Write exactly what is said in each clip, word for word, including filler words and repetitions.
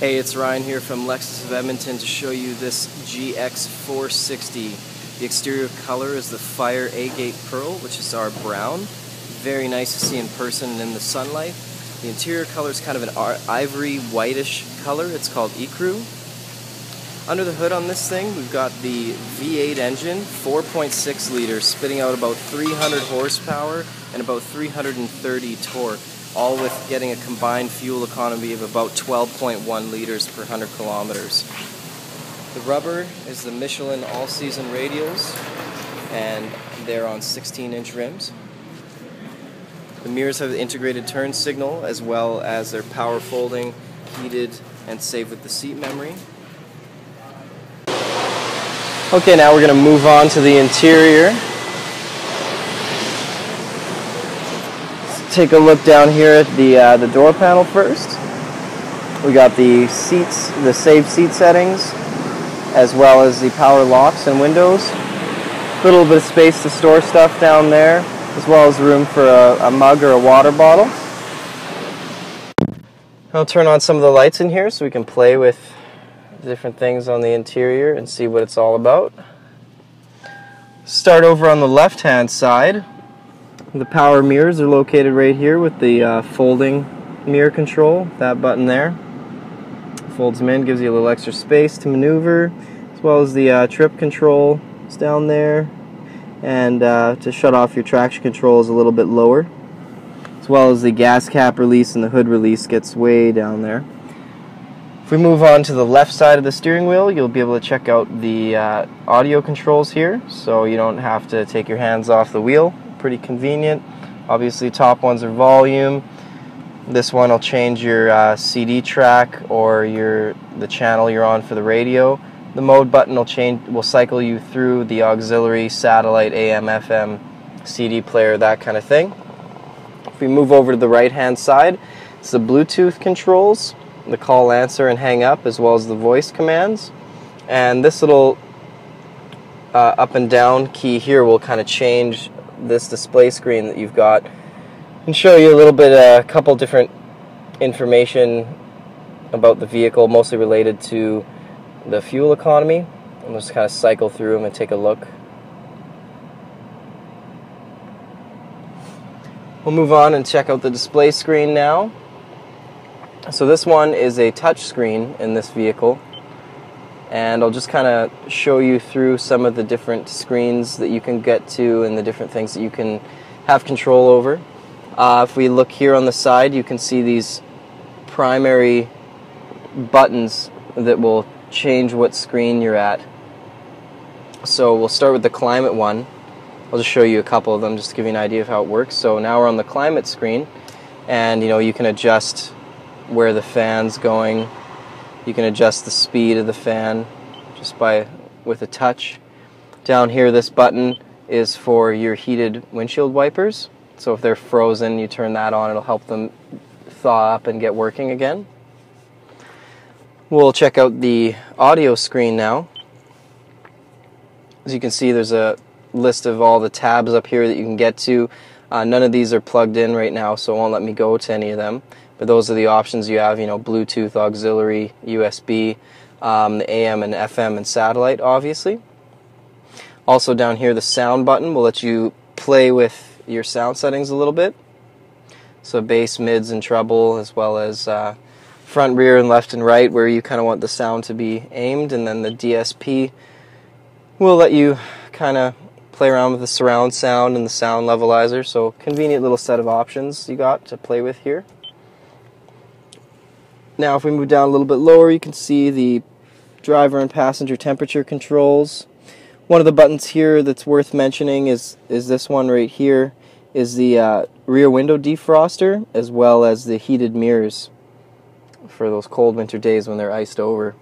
Hey, it's Ryan here from Lexus of Edmonton to show you this G X four sixty. The exterior color is the Fire Agate Pearl, which is our brown. Very nice to see in person and in the sunlight. The interior color is kind of an ivory whitish color. It's called Ecru. Under the hood on this thing, we've got the V eight engine, four point six liters, spitting out about three hundred horsepower and about three hundred thirty torque. All with getting a combined fuel economy of about twelve point one liters per one hundred kilometers. The rubber is the Michelin all-season radials, and they're on sixteen inch rims. The mirrors have the integrated turn signal, as well as their power folding, heated, and saved with the seat memory. Okay, now we're going to move on to the interior. Take a look down here at the uh, the door panel first. We got the seats, the saved seat settings, as well as the power locks and windows. A little bit of space to store stuff down there, as well as room for a, a mug or a water bottle. I'll turn on some of the lights in here so we can play with different things on the interior and see what it's all about. Start over on the left-hand side. The power mirrors are located right here with the uh, folding mirror control, that button there. Folds them in, gives you a little extra space to maneuver, as well as the uh, trip control is down there. And uh, to shut off your traction control is a little bit lower. As well as the gas cap release and the hood release gets way down there. If we move on to the left side of the steering wheel, you'll be able to check out the uh, audio controls here, so you don't have to take your hands off the wheel. Pretty convenient. Obviously, top ones are volume. This one will change your uh, C D track or your the channel you're on for the radio. The mode button will change will cycle you through the auxiliary, satellite, A M F M, C D player, that kind of thing. If we move over to the right hand side, it's the Bluetooth controls, the call, answer, and hang up, as well as the voice commands. And this little uh, up and down key here will kind of change this display screen that you've got and show you a little bit, a uh, couple different information about the vehicle, mostly related to the fuel economy. I'll just kind of cycle through them and take a look. We'll move on and check out the display screen now. So this one is a touch screen in this vehicle, and I'll just kind of show you through some of the different screens that you can get to and the different things that you can have control over. Uh, if we look here on the side, you can see these primary buttons that will change what screen you're at. So we'll start with the climate one. I'll just show you a couple of them just to give you an idea of how it works. So now we're on the climate screen, and you know, you can adjust where the fan's going. You can adjust the speed of the fan just by with a touch. Down here, this button is for your heated windshield wipers. So if they're frozen, you turn that on, it'll help them thaw up and get working again. We'll check out the audio screen now. As you can see, there's a list of all the tabs up here that you can get to. Uh, none of these are plugged in right now, so it won't let me go to any of them. But those are the options you have, you know, Bluetooth, auxiliary, U S B, um, the A M and F M and satellite, obviously. Also down here, the sound button will let you play with your sound settings a little bit. So bass, mids, and treble, as well as uh, front, rear, and left and right, where you kind of want the sound to be aimed. And then the D S P will let you kind of play around with the surround sound and the sound levelizer, so convenient little set of options you got to play with here. Now if we move down a little bit lower, you can see the driver and passenger temperature controls. One of the buttons here that's worth mentioning is, is this one right here, is the uh, rear window defroster, as well as the heated mirrors for those cold winter days when they're iced over.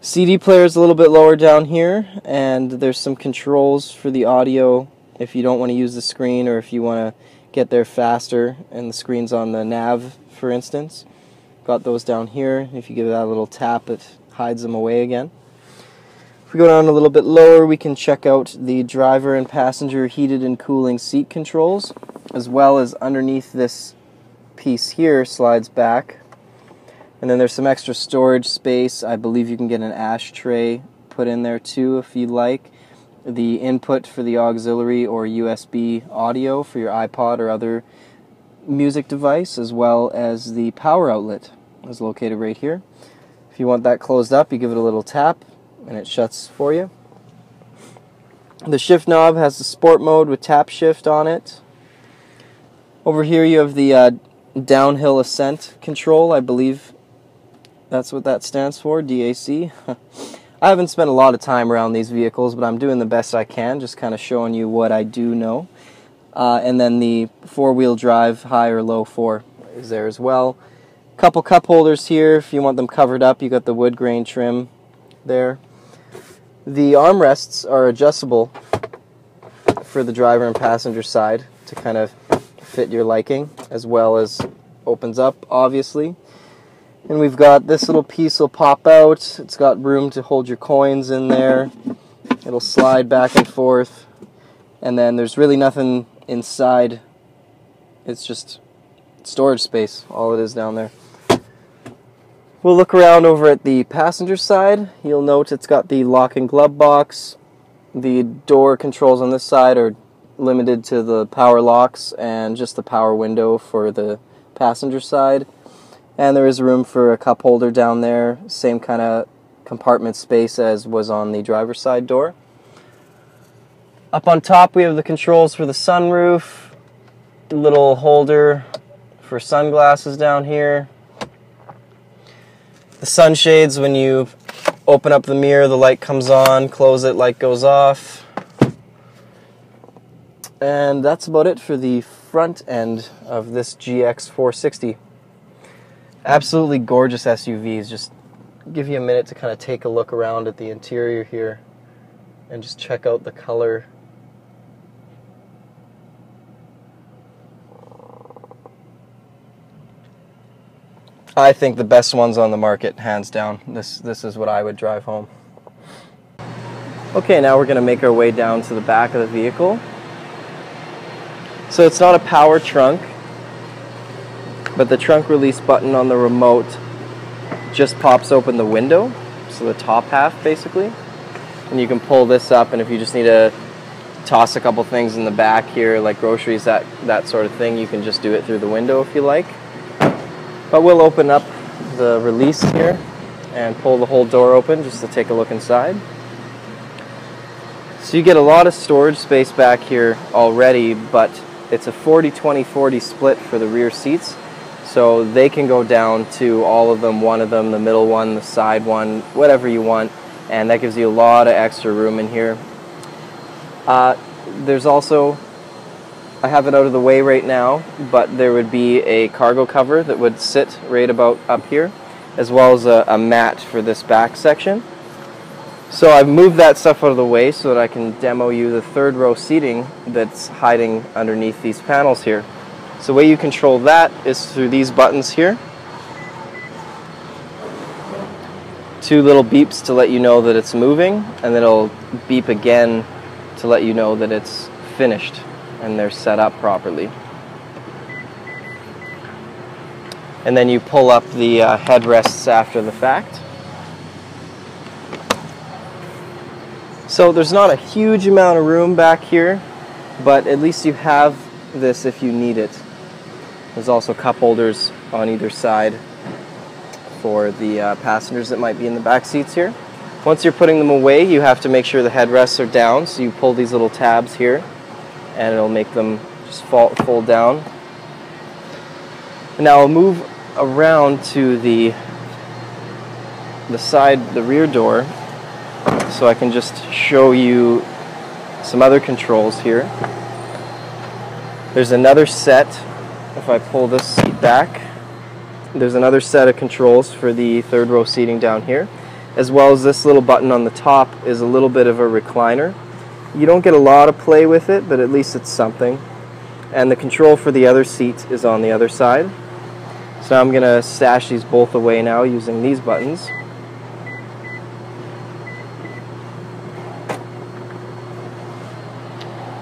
C D player is a little bit lower down here, and there's some controls for the audio if you don't want to use the screen, or if you want to get there faster and the screen's on the nav, for instance. Got those down here. If you give that a little tap, it hides them away again. If we go down a little bit lower, we can check out the driver and passenger heated and cooling seat controls, as well as underneath this piece here slides back. And then there's some extra storage space. I believe you can get an ashtray put in there too if you like. The input for the auxiliary or U S B audio for your iPod or other music device, as well as the power outlet, is located right here. If you want that closed up, you give it a little tap and it shuts for you. The shift knob has the sport mode with tap shift on it. Over here you have the uh, downhill ascent control. I believe that's what that stands for, D A C. I haven't spent a lot of time around these vehicles, but I'm doing the best I can, just kind of showing you what I do know. Uh, and then the four-wheel drive, high or low four, is there as well. Couple cup holders here. If you want them covered up, you got the wood grain trim there. The armrests are adjustable for the driver and passenger side to kind of fit your liking, as well as opens up, obviously. And we've got this little piece will pop out. It's got room to hold your coins in there. It'll slide back and forth. And then there's really nothing inside. It's just storage space, all it is down there. We'll look around over at the passenger side. You'll note it's got the lock and glove box. The door controls on this side are limited to the power locks and just the power window for the passenger side. And there is room for a cup holder down there. Same kind of compartment space as was on the driver's side door. Up on top we have the controls for the sunroof, the little holder for sunglasses down here, the sunshades. When you open up the mirror, the light comes on, close it, light goes off. And that's about it for the front end of this G X four sixty. Absolutely gorgeous S U Vs. Just give you a minute to kind of take a look around at the interior here and just check out the color. I think the best one's on the market, hands down. This, this is what I would drive home. Okay, now we're going to make our way down to the back of the vehicle. So it's not a power trunk, but the trunk release button on the remote just pops open the window, so the top half basically. And you can pull this up, and if you just need to toss a couple things in the back here, like groceries, that, that sort of thing, you can just do it through the window if you like. But we'll open up the release here and pull the whole door open just to take a look inside. So you get a lot of storage space back here already, but it's a forty twenty forty split for the rear seats. So they can go down to all of them, one of them, the middle one, the side one, whatever you want. And that gives you a lot of extra room in here. Uh, there's also, I have it out of the way right now, but there would be a cargo cover that would sit right about up here, as well as a, a mat for this back section. So I've moved that stuff out of the way so that I can demo you the third row seating that's hiding underneath these panels here. So the way you control that is through these buttons here. Two little beeps to let you know that it's moving, and then it'll beep again to let you know that it's finished and they're set up properly. And then you pull up the uh, headrests after the fact. So there's not a huge amount of room back here, but at least you have this if you need it. There's also cup holders on either side for the uh, passengers that might be in the back seats here. Once you're putting them away, you have to make sure the headrests are down, so you pull these little tabs here, and it'll make them just fall, fold down. And now I'll move around to the the side, the rear door, so I can just show you some other controls here. There's another set. If I pull this seat back, there's another set of controls for the third row seating down here, as well as this little button on the top is a little bit of a recliner. You don't get a lot of play with it, but at least it's something. And the control for the other seat is on the other side. So I'm going to stash these both away now using these buttons.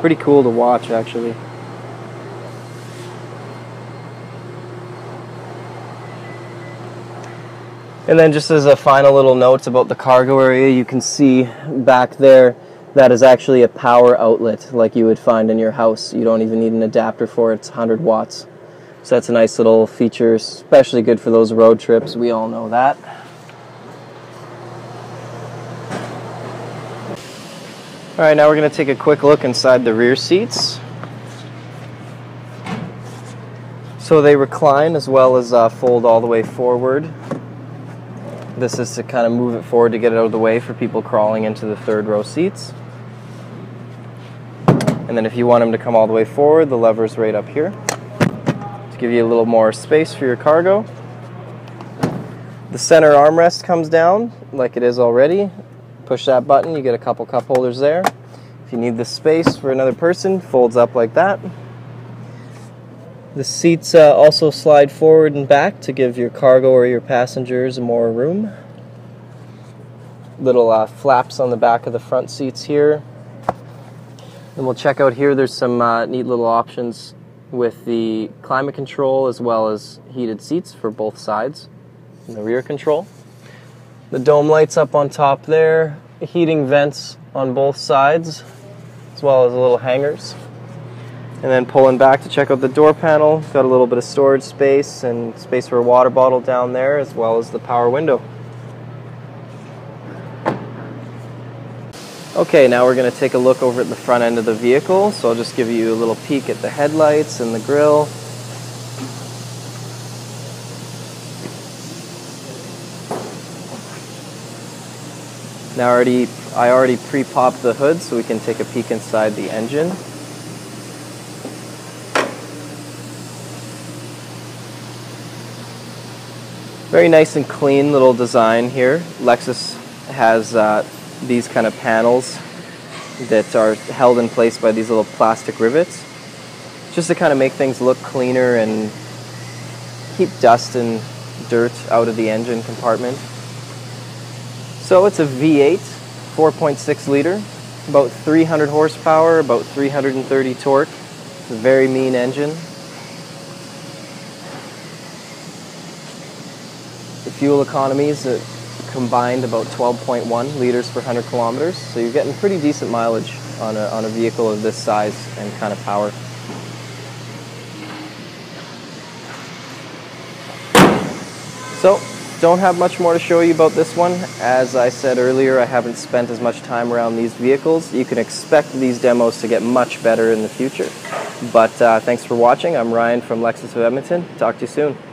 Pretty cool to watch, actually. And then just as a final little note about the cargo area, you can see back there that is actually a power outlet like you would find in your house. You don't even need an adapter for it. It's one hundred watts. So that's a nice little feature, especially good for those road trips. We all know that. All right, now we're going to take a quick look inside the rear seats. So they recline as well as uh, fold all the way forward. This is to kind of move it forward to get it out of the way for people crawling into the third row seats. And then if you want them to come all the way forward, the lever's right up here to give you a little more space for your cargo. The center armrest comes down like it is already. Push that button, you get a couple cup holders there. If you need the space for another person, folds up like that. The seats uh, also slide forward and back to give your cargo or your passengers more room. Little uh, flaps on the back of the front seats here. And we'll check out here, there's some uh, neat little options with the climate control as well as heated seats for both sides and the rear control. The dome lights up on top there, heating vents on both sides as well as little hangers. And then pulling back to check out the door panel, got a little bit of storage space and space for a water bottle down there as well as the power window. Okay, now we're going to take a look over at the front end of the vehicle, so I'll just give you a little peek at the headlights and the grille. Now already, I already pre-popped the hood so we can take a peek inside the engine. Very nice and clean little design here. Lexus has uh, these kind of panels that are held in place by these little plastic rivets, just to kind of make things look cleaner and keep dust and dirt out of the engine compartment. So it's a V eight, four point six liter, about three hundred horsepower, about three hundred thirty torque. It's a very mean engine. The fuel economy is a combined about twelve point one liters per one hundred kilometers, so you're getting pretty decent mileage on a, on a vehicle of this size and kind of power. So, don't have much more to show you about this one. As I said earlier, I haven't spent as much time around these vehicles. You can expect these demos to get much better in the future. But uh, thanks for watching. I'm Ryan from Lexus of Edmonton. Talk to you soon.